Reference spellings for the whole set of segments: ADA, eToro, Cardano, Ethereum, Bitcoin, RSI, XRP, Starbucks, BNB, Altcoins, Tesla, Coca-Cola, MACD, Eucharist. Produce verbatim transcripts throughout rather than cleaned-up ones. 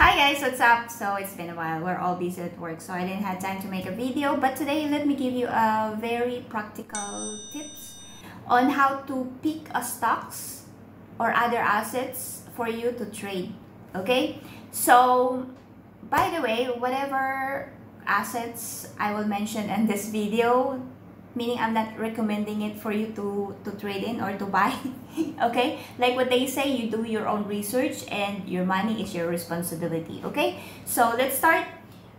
Hi guys, what's up? So it's been a while, we're all busy at work, so I didn't have time to make a video, but today let me give you a very practical tips on how to pick a stocks or other assets for you to trade. Okay, so by the way, whatever assets I will mention in this video, meaning I'm not recommending it for you to, to trade in or to buy, okay? Like what they say, you do your own research and your money is your responsibility, okay? So let's start.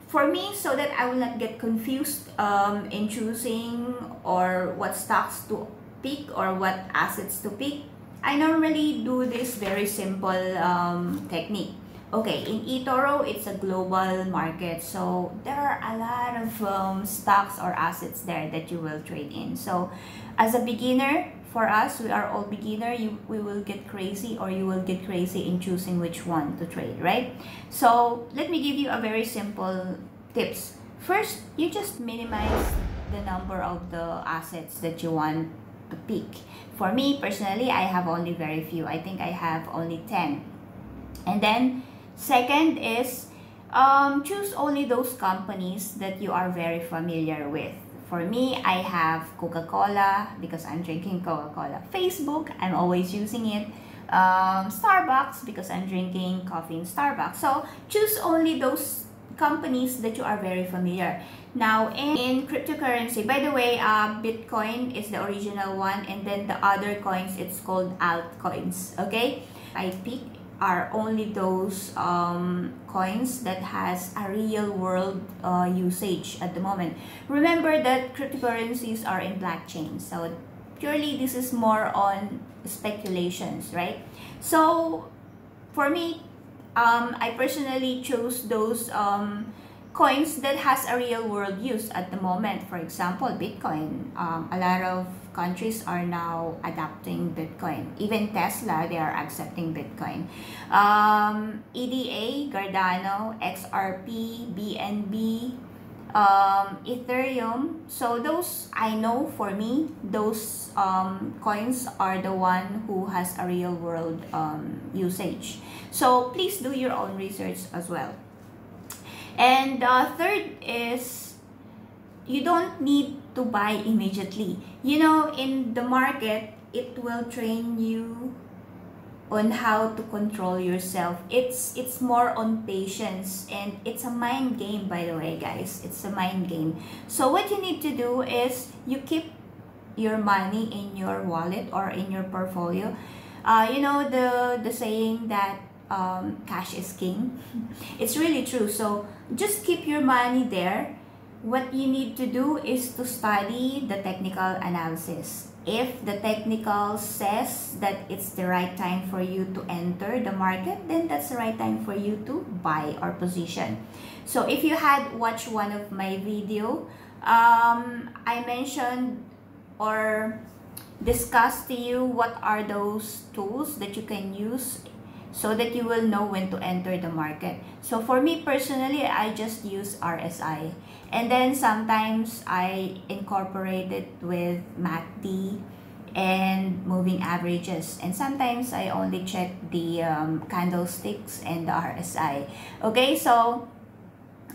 For me, so that I will not get confused um, in choosing or what stocks to pick or what assets to pick, I normally do this very simple um, technique. Okay, in eToro, it's a global market, so there are a lot of um, stocks or assets there that you will trade in. So as a beginner, for us, we are all beginner, you, we will get crazy or you will get crazy in choosing which one to trade, right? So let me give you a very simple tips. First, you just minimize the number of the assets that you want to pick. For me, personally, I have only very few. I think I have only ten. And then, second is um, choose only those companies that you are very familiar with. For me, I have Coca-Cola because I'm drinking Coca-Cola. Facebook, I'm always using it. Um, Starbucks because I'm drinking coffee in Starbucks. So choose only those companies that you are very familiar. Now, in, in cryptocurrency, by the way, uh, Bitcoin is the original one. And then the other coins, it's called altcoins. Okay, I pick are only those um, coins that has a real world uh, usage at the moment. Remember that cryptocurrencies are in blockchain, so purely this is more on speculations, right? So for me, um, I personally chose those um, coins that has a real world use at the moment. For example, Bitcoin, um, a lot of countries are now adopting Bitcoin. Even Tesla, they are accepting Bitcoin. Um, A D A, Cardano, X R P, B N B, um, Ethereum. So those, I know for me, those um, coins are the one who has a real world um, usage. So please do your own research as well. And uh, third is, you don't need to buy immediately. You know, in the market, it will train you on how to control yourself. It's it's more on patience, and it's a mind game, by the way, guys. It's a mind game. So what you need to do is you keep your money in your wallet or in your portfolio. Uh, you know the, the saying that um, cash is king? It's really true. So just keep your money there. What you need to do is to study the technical analysis. If the technical says that it's the right time for you to enter the market, then that's the right time for you to buy or position. So if you had watched one of my video, um, I mentioned or discussed to you what are those tools that you can use so that you will know when to enter the market. So for me personally, I just use R S I. And then sometimes I incorporate it with M A C D and moving averages. And sometimes I only check the um, candlesticks and the R S I. Okay, so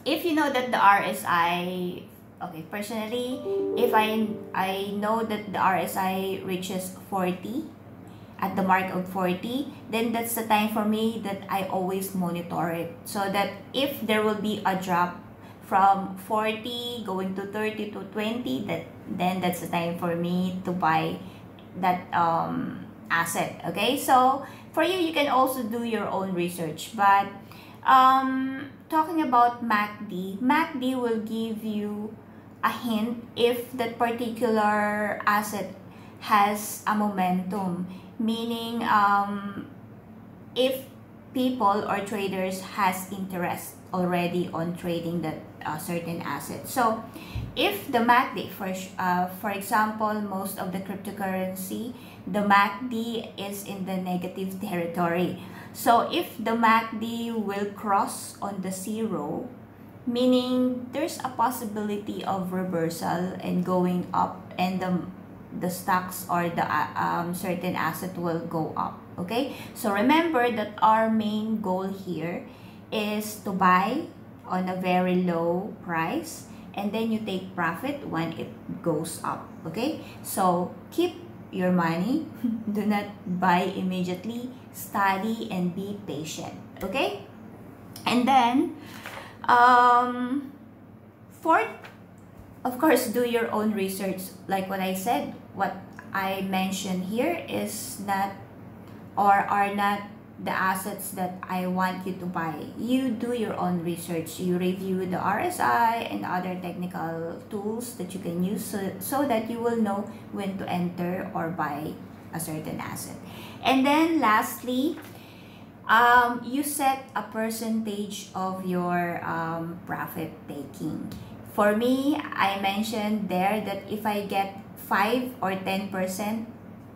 if you know that the R S I, okay, personally, if I, I know that the R S I reaches forty, at the mark of forty, then that's the time for me that I always monitor it, so that if there will be a drop from forty going to thirty to twenty, that then that's the time for me to buy that um, asset. Okay, so for you, you can also do your own research, but um, talking about M A C D, M A C D will give you a hint if that particular asset has a momentum. Meaning, um, if people or traders has interest already on trading that uh, certain asset. So if the M A C D, for, uh, for example, most of the cryptocurrency, the M A C D is in the negative territory. So if the M A C D will cross on the zero, meaning there's a possibility of reversal and going up, and the the stocks or the uh, um, certain asset will go up. Okay, so remember that our main goal here is to buy on a very low price, and then you take profit when it goes up. Okay, so keep your money. Do not buy immediately. Study and be patient. Okay, and then um, fourth, of course, do your own research. Like what I said, what I mentioned here is not or are not the assets that I want you to buy. You do your own research. You review the R S I and other technical tools that you can use so, so that you will know when to enter or buy a certain asset. And then lastly, um, you set a percentage of your um, profit taking. For me, I mentioned there that if I get five or ten percent,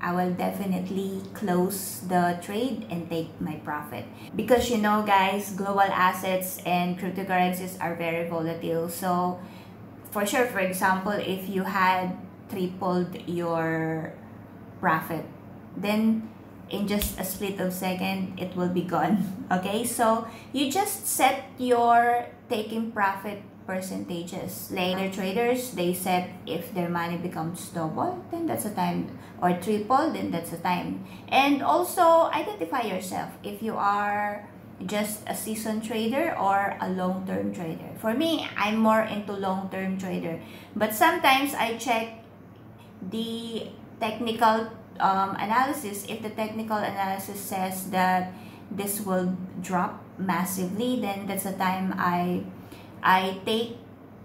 I will definitely close the trade and take my profit. Because you know guys, global assets and cryptocurrencies are very volatile. So for sure, for example, if you had tripled your profit, then in just a split of second, it will be gone. Okay, so you just set your taking profit percentages. Like other traders, they said if their money becomes double, then that's a time, or triple, then that's a time. And also identify yourself if you are just a seasoned trader or a long-term trader. For me, I'm more into long-term trader, but sometimes I check the technical um, analysis. If the technical analysis says that this will drop massively, then that's a time I I take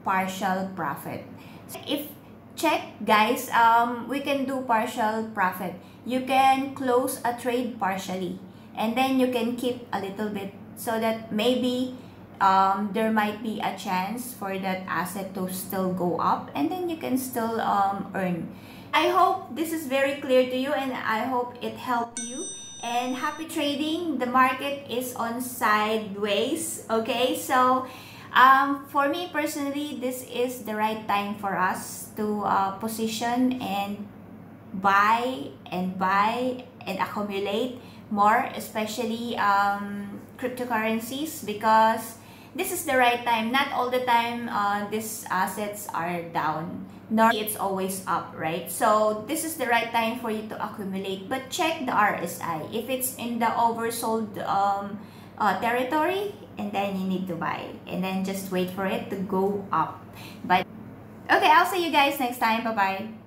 partial profit. So if check guys, um, we can do partial profit. You can close a trade partially, and then you can keep a little bit so that maybe um, there might be a chance for that asset to still go up, and then you can still um, earn. I hope this is very clear to you, and I hope it helped you. And happy trading. The market is on sideways. Okay, so Um, for me personally, this is the right time for us to uh, position and buy and buy and accumulate more, especially um, cryptocurrencies, because this is the right time. Not all the time uh, these assets are down. Normally, it's always up, right? So this is the right time for you to accumulate. But check the R S I. If it's in the oversold um, uh, territory, and then you need to buy. And then just wait for it to go up. But okay, I'll see you guys next time. Bye-bye.